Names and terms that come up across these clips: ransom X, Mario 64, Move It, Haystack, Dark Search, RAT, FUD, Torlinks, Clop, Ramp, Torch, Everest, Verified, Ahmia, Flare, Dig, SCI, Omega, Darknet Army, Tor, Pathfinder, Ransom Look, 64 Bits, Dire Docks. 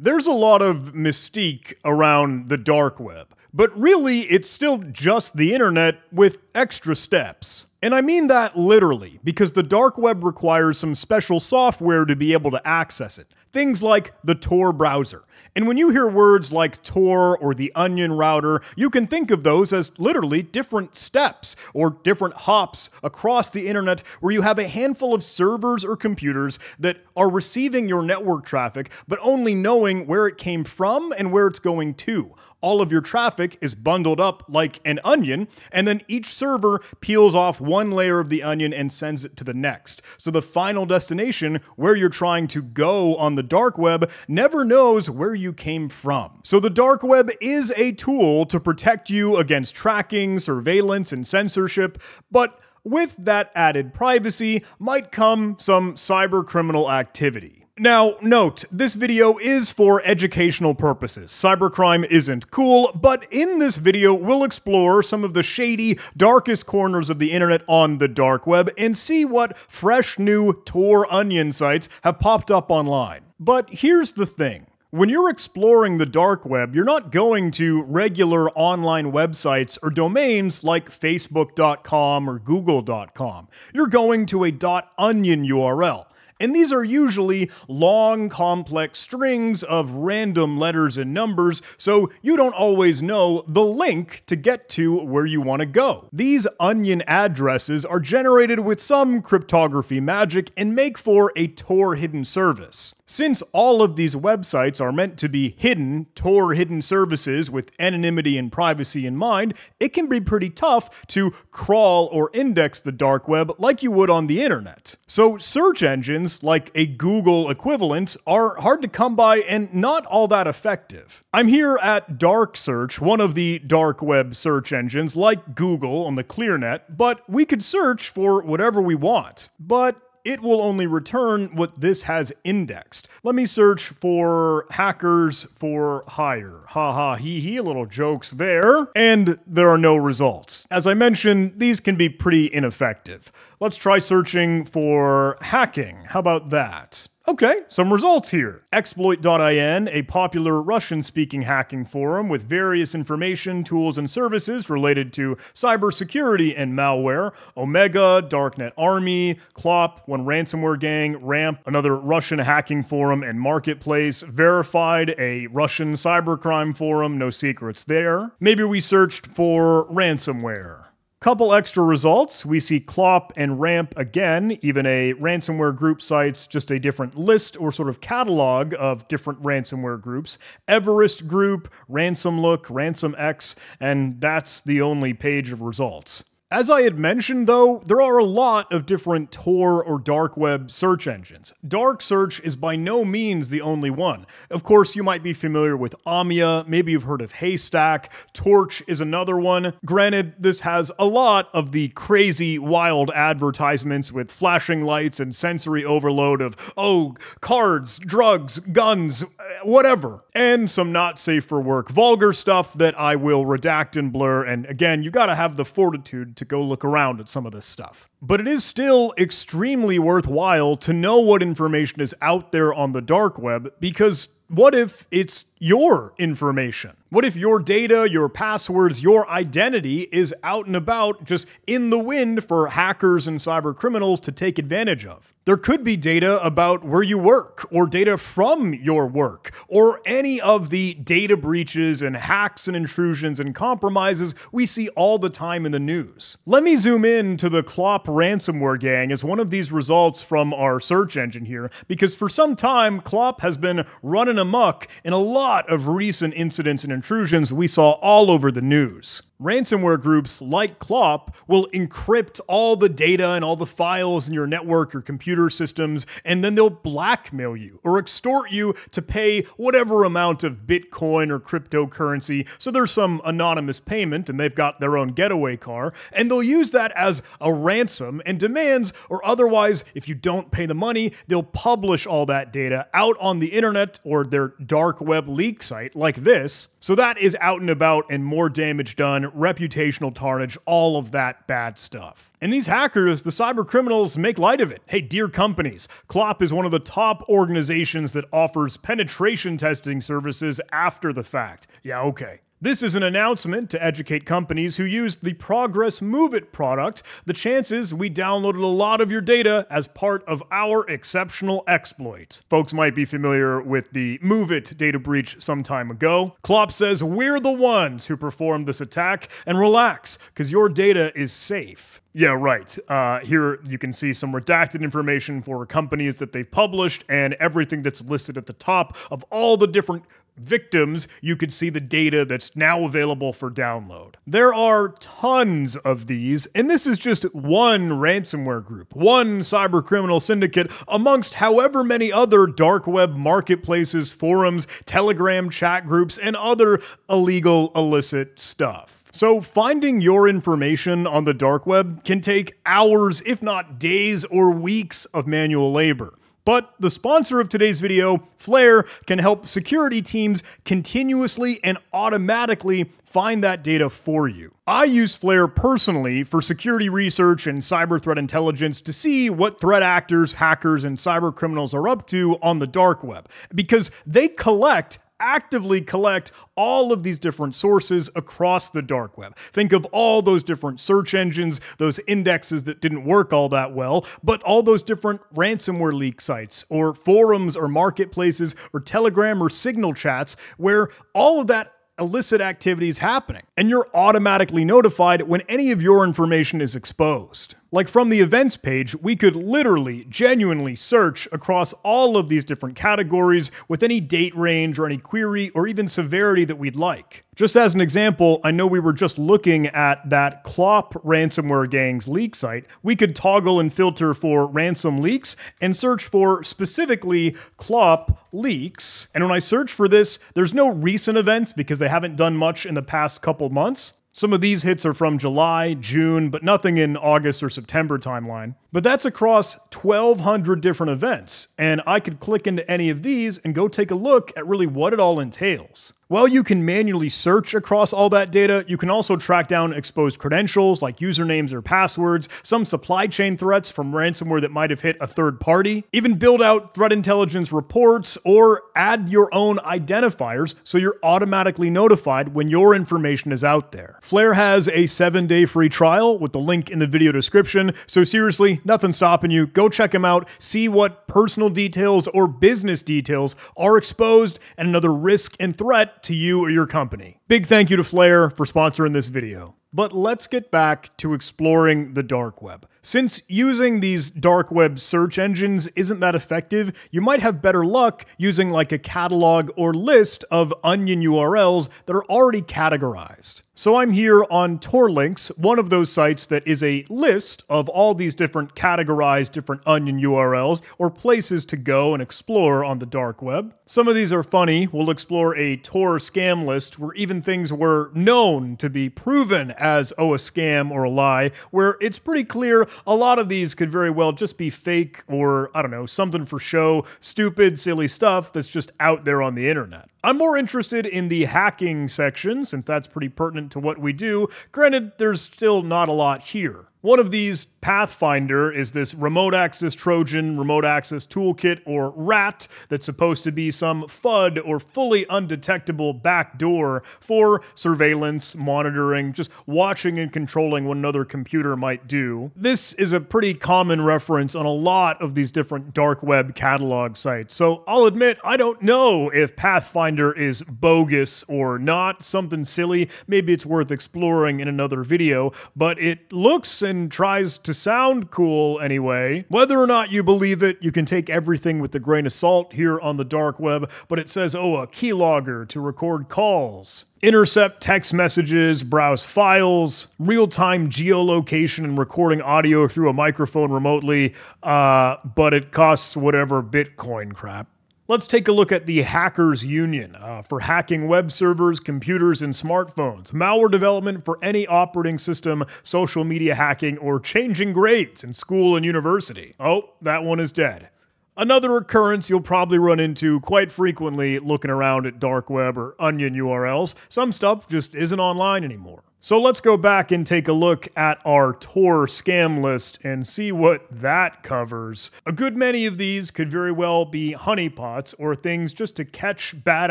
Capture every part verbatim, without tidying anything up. There's a lot of mystique around the dark web, but really it's still just the internet with extra steps. And I mean that literally, because the dark web requires some special software to be able to access it. Things like the Tor browser. And when you hear words like Tor or the Onion router, you can think of those as literally different steps or different hops across the internet where you have a handful of servers or computers that are receiving your network traffic, but only knowing where it came from and where it's going to. All of your traffic is bundled up like an onion, and then each server peels off one layer of the onion and sends it to the next. So the final destination, where you're trying to go on the dark web, never knows where you came from. So the dark web is a tool to protect you against tracking, surveillance, and censorship, but with that added privacy might come some cyber criminal activity. Now, note, this video is for educational purposes. Cybercrime isn't cool, but in this video, we'll explore some of the shady, darkest corners of the internet on the dark web and see what fresh new Tor Onion sites have popped up online. But here's the thing. When you're exploring the dark web, you're not going to regular online websites or domains like Facebook dot com or Google dot com. You're going to a .onion U R L. And these are usually long, complex strings of random letters and numbers, so you don't always know the link to get to where you want to go. These onion addresses are generated with some cryptography magic and make for a Tor hidden service. Since all of these websites are meant to be hidden, Tor hidden services with anonymity and privacy in mind, it can be pretty tough to crawl or index the dark web like you would on the internet. So search engines, like a Google equivalent, are hard to come by and not all that effective. I'm here at Dark Search, one of the dark web search engines like Google on the ClearNet, but we could search for whatever we want. But it will only return what this has indexed. Let me search for hackers for hire. Ha ha hee hee, little jokes there. And there are no results. As I mentioned, these can be pretty ineffective. Let's try searching for hacking. How about that? Okay, some results here. Exploit dot I N, a popular Russian-speaking hacking forum with various information, tools, and services related to cybersecurity and malware. Omega, Darknet Army, Clop, one ransomware gang, Ramp, another Russian hacking forum and marketplace. Verified, a Russian cybercrime forum, no secrets there. Maybe we searched for ransomware. Couple extra results. We see Clop and Ramp again, even a ransomware group sites, just a different list or sort of catalog of different ransomware groups. Everest group, Ransom Look, ransom X, and that's the only page of results. As I had mentioned, though, there are a lot of different Tor or dark web search engines. Dark Search is by no means the only one. Of course, you might be familiar with Ahmia, maybe you've heard of Haystack, Torch is another one. Granted, this has a lot of the crazy, wild advertisements with flashing lights and sensory overload of, oh, cards, drugs, guns, whatever. And some not safe for work vulgar stuff that I will redact and blur, and again, you gotta have the fortitude to go look around at some of this stuff. But it is still extremely worthwhile to know what information is out there on the dark web, because what if it's your information? What if your data, your passwords, your identity is out and about, just in the wind for hackers and cyber criminals to take advantage of? There could be data about where you work, or data from your work, or any of the data breaches and hacks and intrusions and compromises we see all the time in the news. Let me zoom in to the Clop ransomware gang as one of these results from our search engine here, because for some time, Clop has been running amok in a lot of recent incidents and intrusions we saw all over the news. Ransomware groups like Clop will encrypt all the data and all the files in your network or computer systems, and then they'll blackmail you or extort you to pay whatever amount of Bitcoin or cryptocurrency. So there's some anonymous payment and they've got their own getaway car, and they'll use that as a ransom and demands, or otherwise, if you don't pay the money, they'll publish all that data out on the internet or their dark web leak site like this. So that is out and about and more damage done reputational tarnish, all of that bad stuff. And these hackers, the cyber criminals, make light of it. Hey, dear companies, Clop is one of the top organizations that offers penetration testing services after the fact. Yeah, okay. This is an announcement to educate companies who used the Progress Move It product. The chances we downloaded a lot of your data as part of our exceptional exploit. Folks might be familiar with the Move It data breach some time ago. Clop says we're the ones who performed this attack, and relax, because your data is safe. Yeah, right. Uh, here you can see some redacted information for companies that they've published and everything that's listed at the top of all the different victims. You could see the data that's now available for download. There are tons of these, and this is just one ransomware group, one cyber criminal syndicate amongst however many other dark web marketplaces, forums, Telegram chat groups, and other illegal, illicit stuff. So finding your information on the dark web can take hours, if not days or weeks of manual labor. But the sponsor of today's video, Flare, can help security teams continuously and automatically find that data for you. I use Flare personally for security research and cyber threat intelligence to see what threat actors, hackers, and cyber criminals are up to on the dark web, because they collect actively collect all of these different sources across the dark web. Think of all those different search engines, those indexes that didn't work all that well, but all those different ransomware leak sites or forums or marketplaces or Telegram or Signal chats where all of that illicit activity is happening. And you're automatically notified when any of your information is exposed. Like from the events page, we could literally, genuinely search across all of these different categories with any date range or any query or even severity that we'd like. Just as an example, I know we were just looking at that Clop ransomware gang's leak site. We could toggle and filter for ransom leaks and search for specifically Clop leaks. And when I search for this, there's no recent events because they haven't done much in the past couple months. Some of these hits are from July, June, but nothing in August or September timeline. But that's across twelve hundred different events, and I could click into any of these and go take a look at really what it all entails. While you can manually search across all that data, you can also track down exposed credentials like usernames or passwords, some supply chain threats from ransomware that might have hit a third party, even build out threat intelligence reports or add your own identifiers so you're automatically notified when your information is out there. Flare has a seven day free trial with the link in the video description, so seriously, nothing's stopping you. Go check them out, see what personal details or business details are exposed and another risk and threat to you or your company. Big thank you to Flare for sponsoring this video. But let's get back to exploring the dark web. Since using these dark web search engines isn't that effective, you might have better luck using like a catalog or list of onion U R Ls that are already categorized. So I'm here on Torlinks, one of those sites that is a list of all these different categorized different onion U R Ls or places to go and explore on the dark web. Some of these are funny. We'll explore a Tor scam list where even things were known to be proven as, oh, a scam or a lie, where it's pretty clear a lot of these could very well just be fake or, I don't know, something for show, stupid, silly stuff that's just out there on the internet. I'm more interested in the hacking section, since that's pretty pertinent to what we do. Granted, there's still not a lot here. One of these, Pathfinder, is this remote access Trojan, remote access toolkit, or RAT, that's supposed to be some FUD or fully undetectable backdoor for surveillance, monitoring, just watching and controlling what another computer might do. This is a pretty common reference on a lot of these different dark web catalog sites. So I'll admit, I don't know if Pathfinder is bogus or not, something silly. Maybe it's worth exploring in another video, but it looks and tries to sound cool anyway. Whether or not you believe it, you can take everything with a grain of salt here on the dark web, but it says, oh, a keylogger to record calls, intercept text messages, browse files, real-time geolocation and recording audio through a microphone remotely, uh, but it costs whatever Bitcoin crap. Let's take a look at the Hackers Union uh, for hacking web servers, computers, and smartphones, malware development for any operating system, social media hacking, or changing grades in school and university. Oh, that one is dead. Another occurrence you'll probably run into quite frequently looking around at dark web or onion U R Ls. Some stuff just isn't online anymore. So let's go back and take a look at our Tor scam list and see what that covers. A good many of these could very well be honeypots or things just to catch bad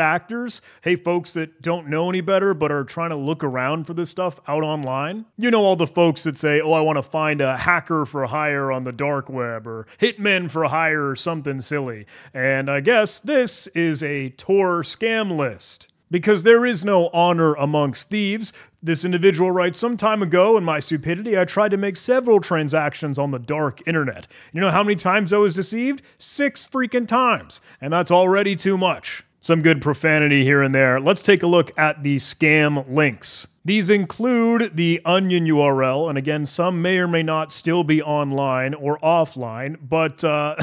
actors. Hey, folks that don't know any better but are trying to look around for this stuff out online. You know, all the folks that say, oh, I want to find a hacker for hire on the dark web or hitmen for hire or something silly. And I guess this is a Tor scam list. Because there is no honor amongst thieves. This individual writes, some time ago, in my stupidity, I tried to make several transactions on the dark internet. You know how many times I was deceived? Six freaking times. And that's already too much. Some good profanity here and there. Let's take a look at the scam links. These include the Onion U R L, and again, some may or may not still be online or offline, but uh,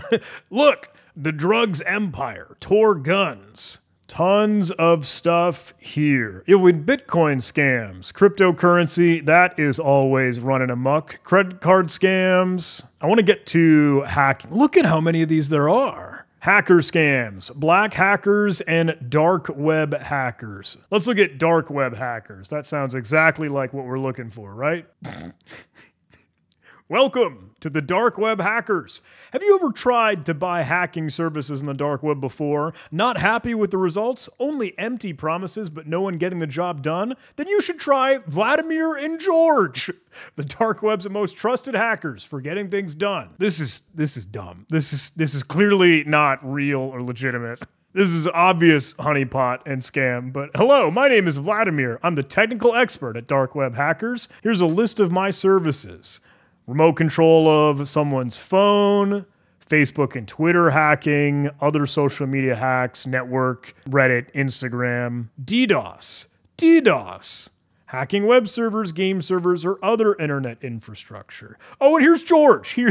look, the drugs empire, Tor guns. Tons of stuff here. It would Bitcoin scams, cryptocurrency, that is always running amok. Credit card scams. I want to get to hacking. Look at how many of these there are. Hacker scams, black hackers, and dark web hackers. Let's look at dark web hackers. That sounds exactly like what we're looking for, right? Welcome to the dark web hackers. Have you ever tried to buy hacking services in the dark web before? Not happy with the results? Only empty promises, but no one getting the job done? Then you should try Vladimir and George, the dark web's most trusted hackers for getting things done. This is this is dumb. This is this is clearly not real or legitimate. This is obvious honeypot and scam, but hello, my name is Vladimir. I'm the technical expert at Dark Web Hackers. Here's a list of my services. Remote control of someone's phone, Facebook and Twitter hacking, other social media hacks, network, Reddit, Instagram, DDoS, DDoS, hacking web servers, game servers, or other internet infrastructure. Oh, and here's George. Here,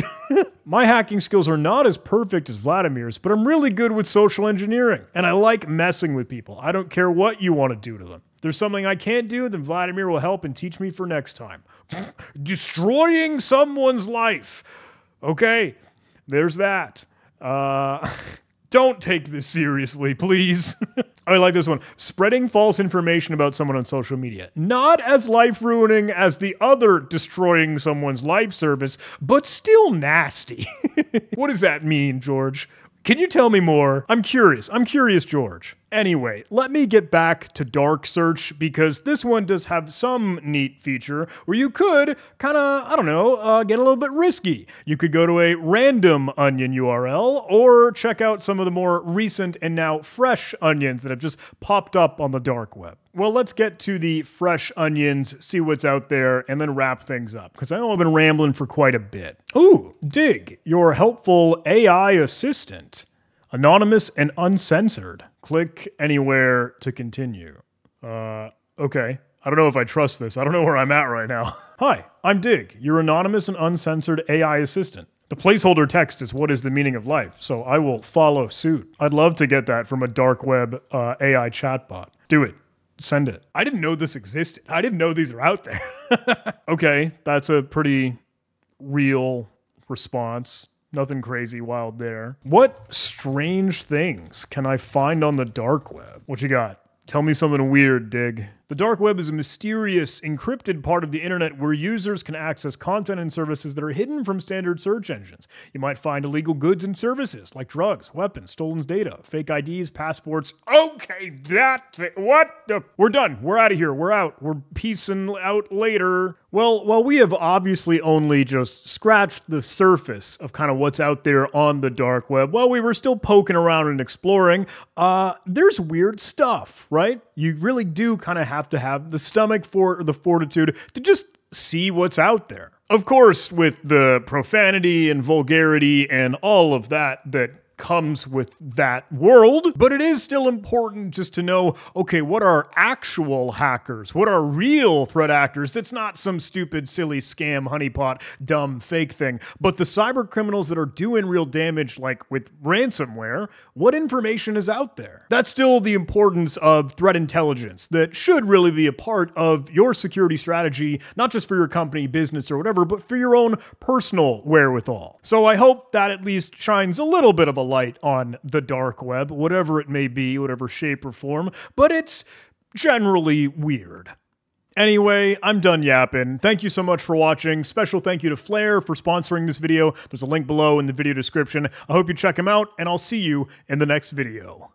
my hacking skills are not as perfect as Vladimir's, but I'm really good with social engineering, and I like messing with people. I don't care what you want to do to them. If there's something I can't do, then Vladimir will help and teach me for next time. Destroying someone's life. Okay, there's that. Uh, don't take this seriously, please. I like this one. Spreading false information about someone on social media. Not as life-ruining as the other destroying someone's life service, but still nasty. What does that mean, George? Can you tell me more? I'm curious. I'm curious, George. Anyway, let me get back to Dark Search because this one does have some neat feature where you could kind of, I don't know, uh, get a little bit risky. You could go to a random Onion U R L or check out some of the more recent and now fresh onions that have just popped up on the dark web. Well, let's get to the fresh onions, see what's out there, and then wrap things up, because I know I've been rambling for quite a bit. Ooh, Dig, your helpful A I assistant. Anonymous and uncensored. Click anywhere to continue. Uh, okay. I don't know if I trust this. I don't know where I'm at right now. Hi, I'm Dig, your anonymous and uncensored A I assistant. The placeholder text is what is the meaning of life, so I will follow suit. I'd love to get that from a dark web uh, A I chatbot. Do it. Send it. I didn't know this existed. I didn't know these are out there. Okay, that's a pretty real response. Nothing crazy wild there. What strange things can I find on the dark web? What you got? Tell me something weird, Dig. The dark web is a mysterious, encrypted part of the internet where users can access content and services that are hidden from standard search engines. You might find illegal goods and services like drugs, weapons, stolen data, fake I Ds, passports. Okay, that thing, what the? We're done. We're out of here. We're out. We're peacing out later. Well, while we have obviously only just scratched the surface of kind of what's out there on the dark web, while we were still poking around and exploring, uh, there's weird stuff, right? You really do kind of have have to have the stomach for or the fortitude to just see what's out there. Of course, with the profanity and vulgarity and all of that that comes with that world, but it is still important just to know, okay, what are actual hackers? What are real threat actors? That's not some stupid, silly scam, honeypot, dumb, fake thing. But the cyber criminals that are doing real damage, like with ransomware, what information is out there? That's still the importance of threat intelligence that should really be a part of your security strategy, not just for your company, business, or whatever, but for your own personal wherewithal. So I hope that at least shines a little bit of a light on the dark web, whatever it may be, whatever shape or form, but it's generally weird. Anyway, I'm done yapping. Thank you so much for watching. Special thank you to Flare for sponsoring this video. There's a link below in the video description. I hope you check him out, and I'll see you in the next video.